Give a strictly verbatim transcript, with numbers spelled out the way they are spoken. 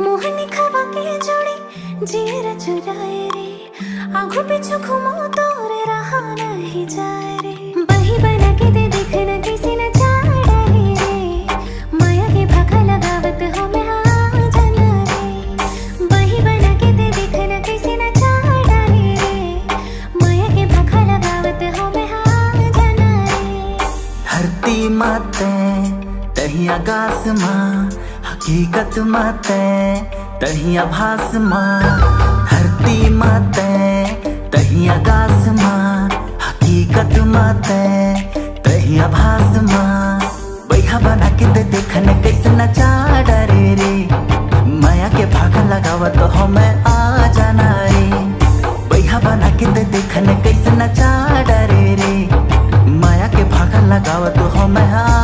मोहनी खवा के जोड़ी जीर चुराए रे, आंखों पीछे घुमो तो रे रहा नहीं जाए रे। बही बना के दे देखना किसी न जाए रे, माया के भागा लगावत हो मैं आ जाना रे। बही बना के दे देखना किसी न जाए रे, माया के भागा लगावत हो मैं आ जाना रे। धरती माते तही आकाश माँ, हकीकत माते तही आभास माँ। धरती माते तही आकाश माँ, हकीकत माते तही आभास माँ। बैहा बना के दे देखन कैसे न चाड़ा रे रे, माया के भाग लगावत हो मैं आ जाना रे। बैहा बना के दे देखन कैसे न चाड़ा रे रे, माया के भाग लगावत हो मैं आ